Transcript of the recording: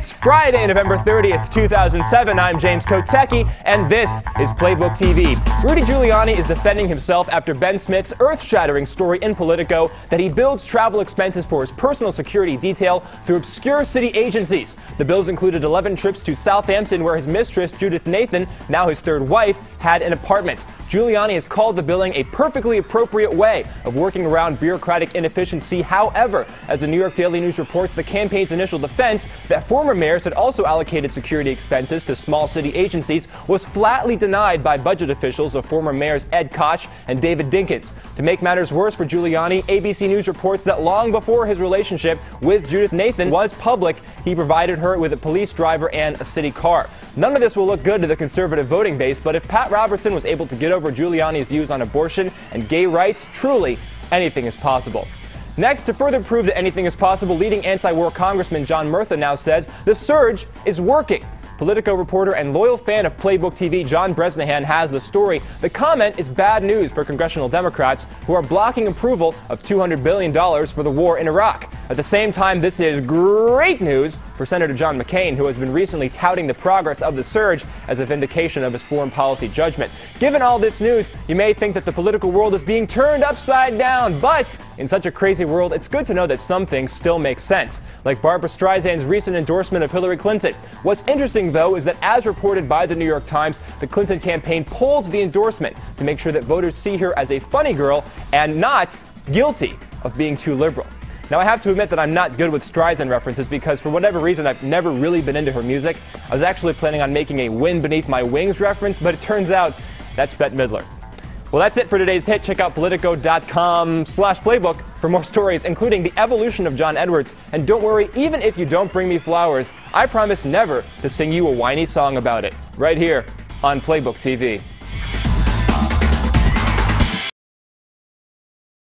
It's Friday, November 30th, 2007. I'm James Kotecki, and this is Playbook TV. Rudy Giuliani is defending himself after Ben Smith's earth-shattering story in Politico that he builds travel expenses for his personal security detail through obscure city agencies. The bills included 11 trips to Southampton, where his mistress, Judith Nathan, now his third wife, had an apartment. Giuliani has called the billing a perfectly appropriate way of working around bureaucratic inefficiency. However, as the New York Daily News reports, the campaign's initial defense that former mayors had also allocated security expenses to small city agencies was flatly denied by budget officials of former mayors Ed Koch and David Dinkins. To make matters worse for Giuliani, ABC News reports that long before his relationship with Judith Nathan was public, he provided her with a police driver and a city car. None of this will look good to the conservative voting base, but if Pat Robertson was able to get over Giuliani's views on abortion and gay rights, truly, anything is possible. Next, to further prove that anything is possible, leading anti-war Congressman John Murtha now says the surge is working. Politico reporter and loyal fan of Playbook TV John Bresnahan has the story. The comment is bad news for congressional Democrats who are blocking approval of $200 billion for the war in Iraq. At the same time, this is great news for Senator John McCain, who has been recently touting the progress of the surge as a vindication of his foreign policy judgment. Given all this news, you may think that the political world is being turned upside down, but in such a crazy world, it's good to know that some things still make sense, like Barbara Streisand's recent endorsement of Hillary Clinton. What's interesting, though, is that as reported by the New York Times, the Clinton campaign pulled the endorsement to make sure that voters see her as a funny girl and not guilty of being too liberal. Now, I have to admit that I'm not good with Streisand references because, for whatever reason, I've never really been into her music. I was actually planning on making a Wind Beneath My Wings reference, but it turns out that's Bette Midler. Well, that's it for today's hit. Check out Politico.com/Playbook for more stories, including the evolution of John Edwards. And don't worry, even if you don't bring me flowers, I promise never to sing you a whiny song about it, right here on Playbook TV.